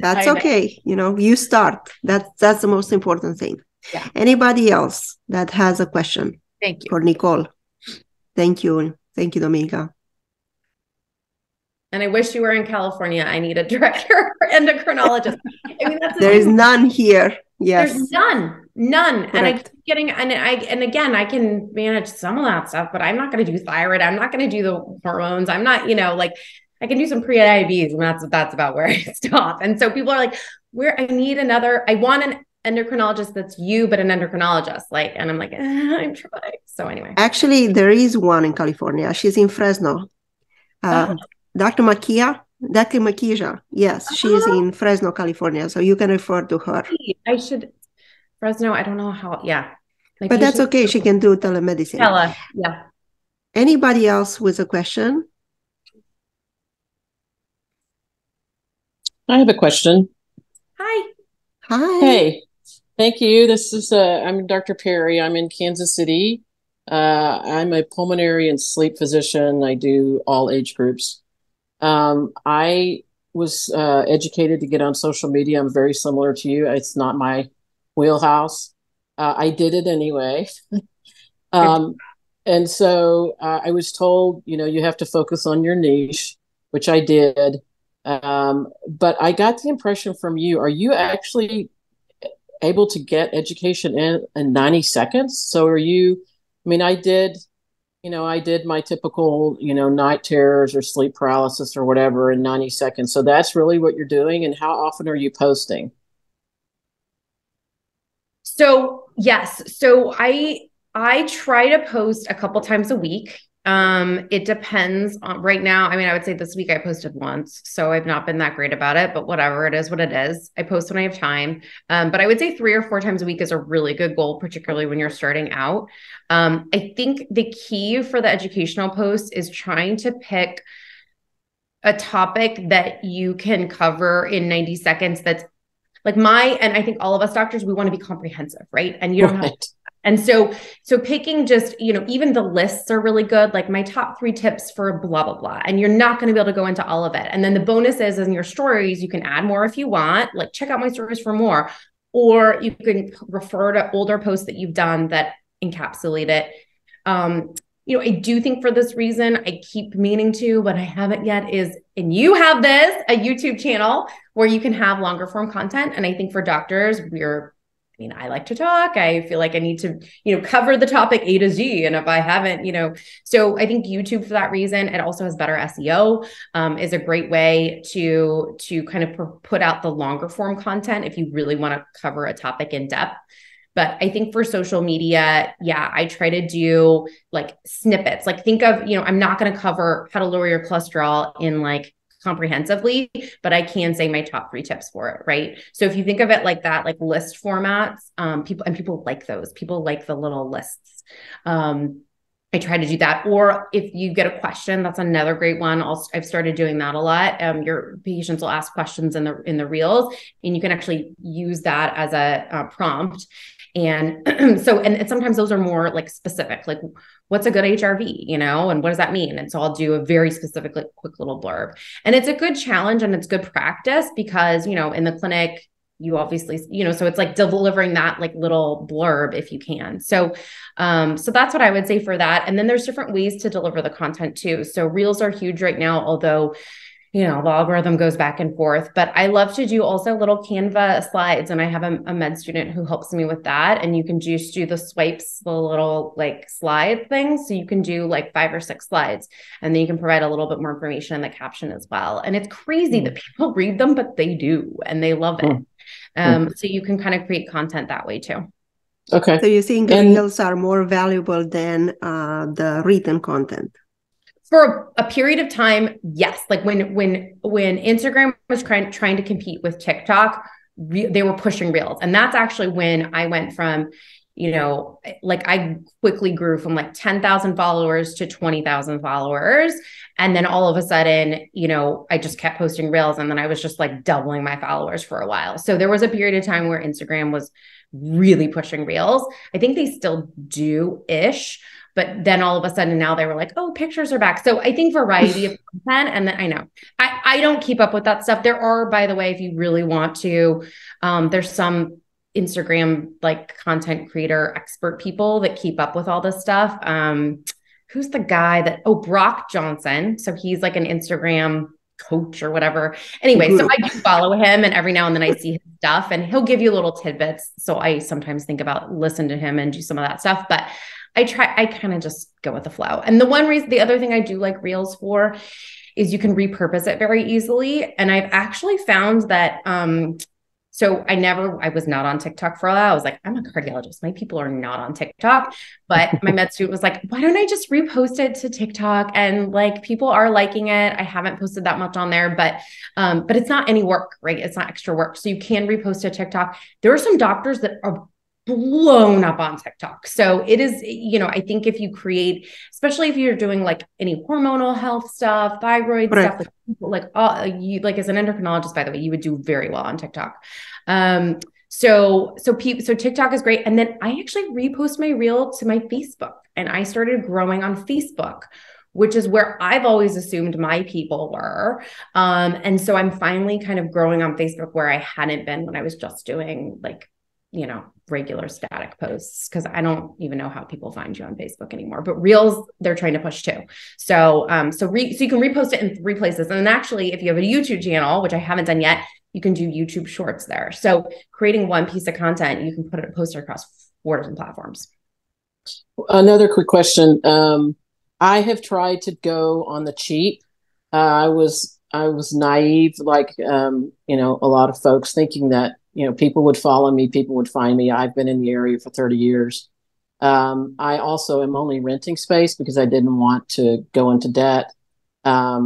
That's okay. You know, you start. That's the most important thing. Yeah. Anybody else that has a question? Thank you. For Nicole. Thank you. Thank you, Dominica. And I wish you were in California. I need a director and a endocrinologist. I mean, there is none here. Yes. There's none. Correct. And I keep getting, and again, I can manage some of that stuff, but I'm not going to do thyroid. I'm not going to do the hormones. I'm not, you know, like I can do some pre-diabetes, and that's about where I stop. And so people are like, I want an endocrinologist that's you, but an endocrinologist. Like, and I'm like, I'm trying. So anyway. Actually, there is one in California. She's in Fresno. Dr. Makia. Dr. Makia. Yes. She's in Fresno, California. So you can refer to her. I should. Fresno. I don't know how. Yeah. Like, but that's okay. She can do telemedicine. Yeah. Anybody else with a question? I have a question. Hi. Hey, thank you. This is, I'm Dr. Perry. I'm in Kansas City. I'm a pulmonary and sleep physician. I do all age groups. I was educated to get on social media. I'm very similar to you. It's not my wheelhouse. I did it anyway. And so I was told, you know, you have to focus on your niche, which I did. But I got the impression from you, are you actually able to get education in 90 seconds? So are you, I did my typical, night terrors or sleep paralysis or whatever in 90 seconds. So that's really what you're doing. And how often are you posting? So, yes. So I try to post a couple times a week. It depends on right now. I would say this week I posted once, so I've not been that great about it, but whatever, it is what it is. I post when I have time. But I would say 3 or 4 times a week is a really good goal, particularly when you're starting out. I think the key for the educational post is trying to pick a topic that you can cover in 90 seconds. That's like and I think all of us doctors, we want to be comprehensive, right? And you don't have to. And so picking just, even the lists are really good. Like my top 3 tips for blah, blah, blah. And you're not going to be able to go into all of it. And then the bonus is in your stories, you can add more if you want, like check out my stories for more. or you can refer to older posts that you've done that encapsulate it. You know, I do think for this reason, I keep meaning to, but I haven't yet is, and you have this, a YouTube channel where you can have longer form content. And I think for doctors, I like to talk. I feel like I need to, cover the topic A to Z. And if I haven't, so I think YouTube for that reason, it also has better SEO, is a great way to kind of put out the longer form content if you really want to cover a topic in depth. But I think for social media, yeah, I try to do like snippets, like think of, I'm not going to cover how to lower your cholesterol in like comprehensively, but I can say my top 3 tips for it. Right. So if you think of it like that, like list formats, people like those, people like the little lists. I try to do that. Or if you get a question, that's another great one. I've started doing that a lot. Your patients will ask questions in the reels, and you can actually use that as a prompt. And so, and sometimes those are more like specific, like what's a good HRV, and what does that mean? And so I'll do a very specific, like, quick little blurb, and it's a good challenge and it's good practice because, in the clinic, you obviously, so it's like delivering that like little blurb if you can. So that's what I would say for that. And then there's different ways to deliver the content too. So reels are huge right now, although, the algorithm goes back and forth, but I love to do also little Canva slides. And I have a med student who helps me with that. And you can just do the swipes, the little like slide thing. So you can do like 5 or 6 slides, and then you can provide a little bit more information in the caption as well. And it's crazy that people read them, but they do, and they love it. So you can kind of create content that way too. Okay. So you think reels are more valuable than the written content? For a period of time, yes. Like when Instagram was trying to compete with TikTok, they were pushing reels, and that's actually when I went from, I quickly grew from like 10,000 followers to 20,000 followers. And then all of a sudden, I just kept posting reels, and then I was just like doubling my followers for a while. So there was a period of time where Instagram was really pushing reels. I think they still do-ish, but then all of a sudden now they were like, oh, pictures are back. So I think variety of content. And then I don't keep up with that stuff. There are, by the way, if you really want to, there's some Instagram like content creator expert people that keep up with all this stuff. Who's the guy that, Brock Johnson. So he's like an Instagram coach or whatever. Anyway, so I do follow him, and every now and then I see his stuff, and he'll give you little tidbits. So I sometimes listen to him and do some of that stuff, but I kind of just go with the flow. And the other thing I do like reels for is you can repurpose it very easily. And I've actually found that, so I was not on TikTok for a while. I was like, I'm a cardiologist. My people are not on TikTok. But my med student was like, why don't I just repost it to TikTok? And like, people are liking it. I haven't posted that much on there, but it's not any work, right? It's not extra work. So you can repost to TikTok. There are some doctors that are blown up on TikTok. So it is, I think if you create, especially if you're doing like any hormonal health stuff, thyroid right. stuff, as an endocrinologist, by the way, you would do very well on TikTok. So TikTok is great. And then I actually repost my reel to my Facebook, and I started growing on Facebook, which is where I've always assumed my people were. And so I'm finally kind of growing on Facebook where I hadn't been when I was just doing like, regular static posts. Cause I don't even know how people find you on Facebook anymore, but reels, they're trying to push too. So you can repost it in 3 places. And then actually, if you have a YouTube channel, which I haven't done yet, you can do YouTube shorts there. So creating one piece of content, you can post it across 4 different platforms. Another quick question. I have tried to go on the cheap. I was naive, like, a lot of folks, thinking that, people would follow me, people would find me. I've been in the area for 30 years. I also am only renting space because I didn't want to go into debt. I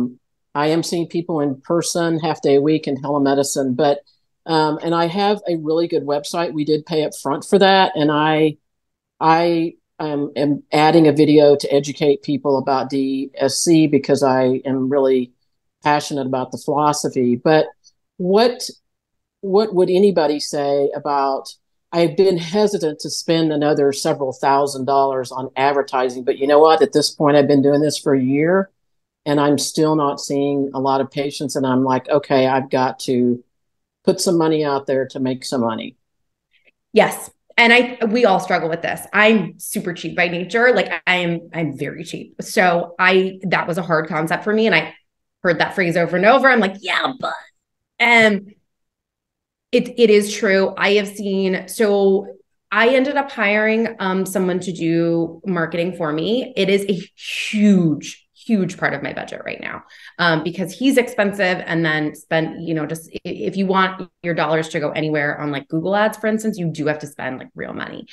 am seeing people in person half day a week in telemedicine, but, and I have a really good website. We did pay up front for that. And I am adding a video to educate people about DSC because I am really passionate about the philosophy. But what would anybody say about, I've been hesitant to spend another several $1,000s on advertising, but you know what, at this point, I've been doing this for a year and I'm still not seeing a lot of patients. And I'm like, okay, I've got to put some money out there to make some money. Yes. And we all struggle with this. I'm super cheap by nature. Like I'm very cheap. So that was a hard concept for me. And I heard that phrase over and over. I'm like, yeah, but, it is true. I have seen, so I ended up hiring someone to do marketing for me. It is a huge part of my budget right now because he's expensive. And then spend, just if you want your dollars to go anywhere on like Google ads, for instance, you do have to spend like real money.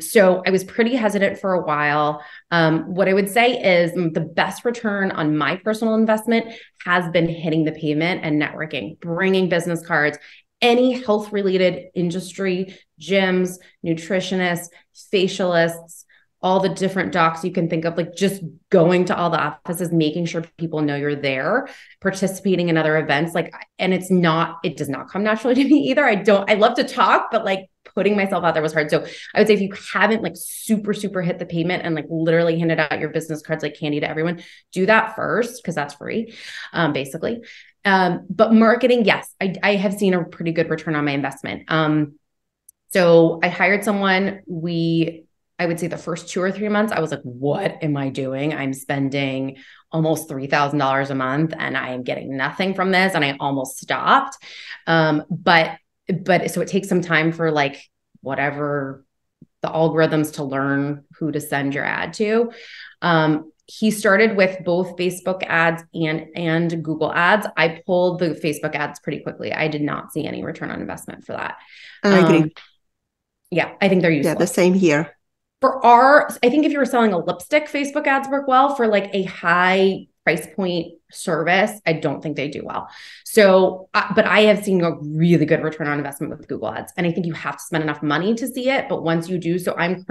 So I was pretty hesitant for a while. What I would say is the best return on my personal investment has been hitting the pavement and networking, bringing business cards, any health related industry, gyms, nutritionists, facialists, all the different docs you can think of, like just going to all the offices, making sure people know you're there, participating in other events. Like, and it does not come naturally to me either. I love to talk, but like putting myself out there was hard. So I would say if you haven't like super hit the pavement and like literally handed out your business cards like candy to everyone, do that first. Cause that's free, basically. But marketing, yes, I have seen a pretty good return on my investment. So I hired someone. I would say the first 2 or 3 months, I was like, what am I doing? I'm spending almost $3,000 a month and I am getting nothing from this. And I almost stopped. But so it takes some time for like whatever the algorithms to learn who to send your ad to. He started with both Facebook ads and Google ads. I pulled the Facebook ads pretty quickly. I did not see any return on investment for that. I agree. Yeah. I think they're useful. Yeah. The same here. I think if you were selling a lipstick, Facebook ads work well. For like a high price point service, I don't think they do well. So, but I have seen a really good return on investment with Google ads. And I think you have to spend enough money to see it. But once you do, so I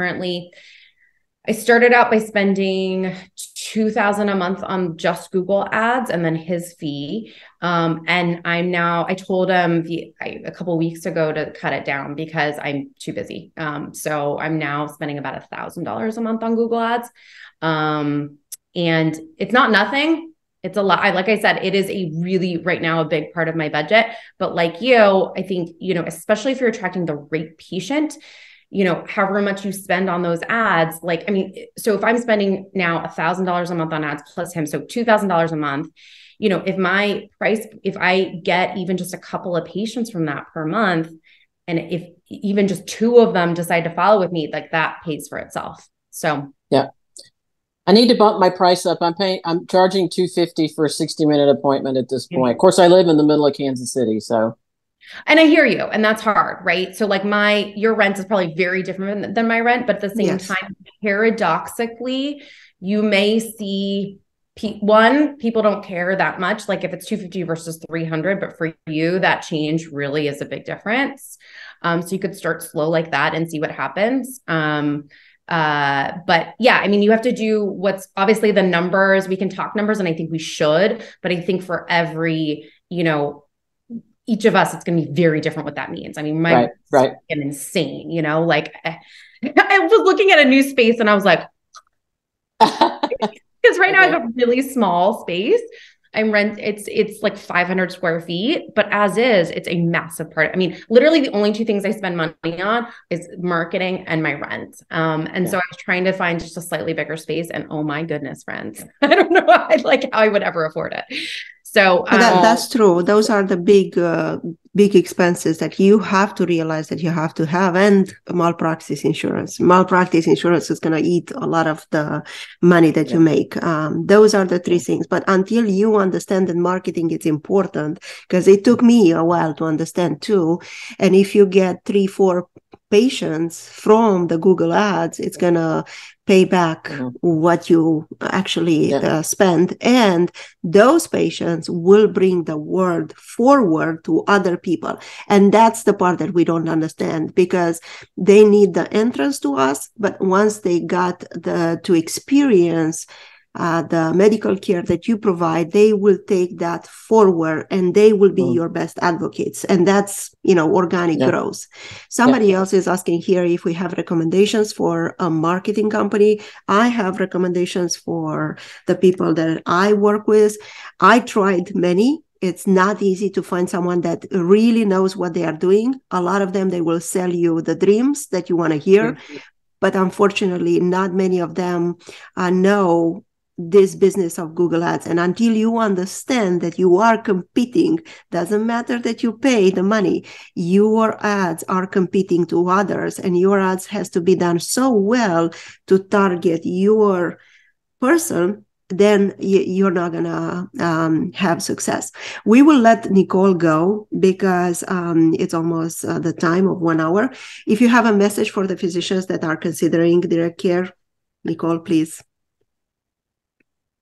started out by spending $2,000 a month on just Google ads and then his fee. And I told him a couple of weeks ago to cut it down because I'm too busy. So I'm now spending about $1,000 a month on Google ads. And it's not nothing. It's a lot. Like I said, it is right now a big part of my budget, but like you, I think, especially if you're attracting the right patient, however much you spend on those ads, so if I'm spending now $1,000 a month on ads plus him, so $2,000 a month, if I get even just a couple of patients from that per month, and if even just 2 of them decide to follow with me, like that pays for itself. So, yeah, I need to bump my price up. I'm charging $250 for a 60-minute appointment at this point. Of course, I live in the middle of Kansas City, so. And I hear you. And that's hard, right? So like your rent is probably very different than my rent, but at the same time, paradoxically, you may see people don't care that much. Like if it's $250 versus $300, but for you, that change really is a big difference. So you could start slow like that and see what happens. But yeah, you have to do what's obviously the numbers. We can talk numbers and I think we should, but I think for every, each of us, it's going to be very different what that means. Right. I'm insane, like I was looking at a new space and I was like, because right now I have a really small space. It's like 500 square feet, but as is, it's a massive part. Literally the only 2 things I spend money on is marketing and my rent. So I was trying to find just a slightly bigger space and oh my goodness, friends, I don't know how I would ever afford it. So that's true. Those are the big expenses that you have to realize that you have to have, and malpractice insurance. Malpractice insurance is going to eat a lot of the money that you make. Those are the 3 things. But until you understand that marketing is important, because it took me a while to understand too. And if you get 3-4 patients from the Google ads, it's going to pay back what you actually spend. And those patients will bring the word forward to other people. And that's the part that we don't understand, because they need the entrance to us. But once they got to experience the medical care that you provide, they will take that forward and they will be your best advocates. And that's, organic growth. Somebody else is asking here if we have recommendations for a marketing company. I have recommendations for the people that I work with. I tried many. It's not easy to find someone that really knows what they are doing. A lot of them, they will sell you the dreams that you want to hear. Mm-hmm. But unfortunately, not many of them know this business of Google Ads. And until you understand that you are competing, doesn't matter that you pay the money, your ads are competing to others, and your ads has to be done so well to target your person, then you're not going to have success. We will let Nicole go because it's almost the time of 1 hour. If you have a message for the physicians that are considering direct care, Nicole, please.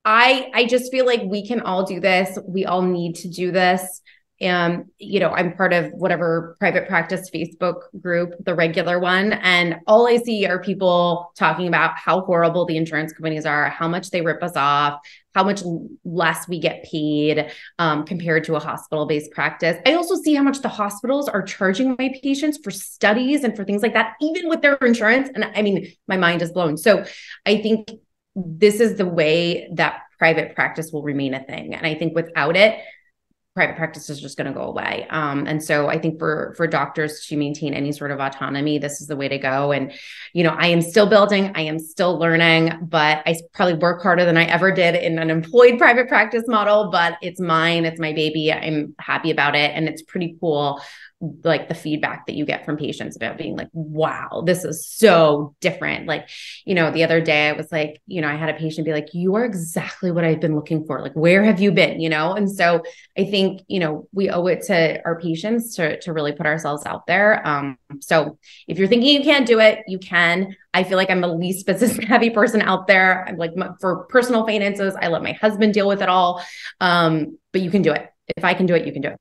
I just feel like we can all do this. We all need to do this. And, you know, I'm part of whatever private practice Facebook group, the regular one. And all I see are people talking about how horrible the insurance companies are, how much they rip us off, how much less we get paid compared to a hospital-based practice. I also see how much the hospitals are charging my patients for studies and for things like that, even with their insurance. And I mean, my mind is blown. So I think this is the way that private practice will remain a thing. And I think without it, private practice is just going to go away. And so I think for doctors to maintain any sort of autonomy, this is the way to go. And, you know, I am still building, I am still learning, but I probably work harder than I ever did in an employed private practice model, but it's mine. It's my baby. I'm happy about it. And it's pretty cool, like the feedback that you get from patients about being like, wow, this is so different. Like, you know, the other day I was like, you know, I had a patient be like, you are exactly what I've been looking for. Like, where have you been? You know? And so I think, you know, we owe it to our patients to really put ourselves out there. So if you're thinking you can't do it, you can. I feel like I'm the least business savvy person out there. I'm like, for personal finances, I let my husband deal with it all. But you can do it. If I can do it, you can do it.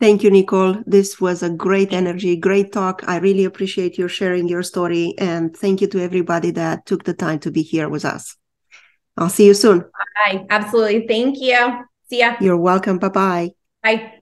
Thank you, Nicole. This was a great energy, great talk. I really appreciate your sharing your story. And thank you to everybody that took the time to be here with us. I'll see you soon. Bye. Absolutely. Thank you. See ya. You're welcome. Bye-bye. Bye.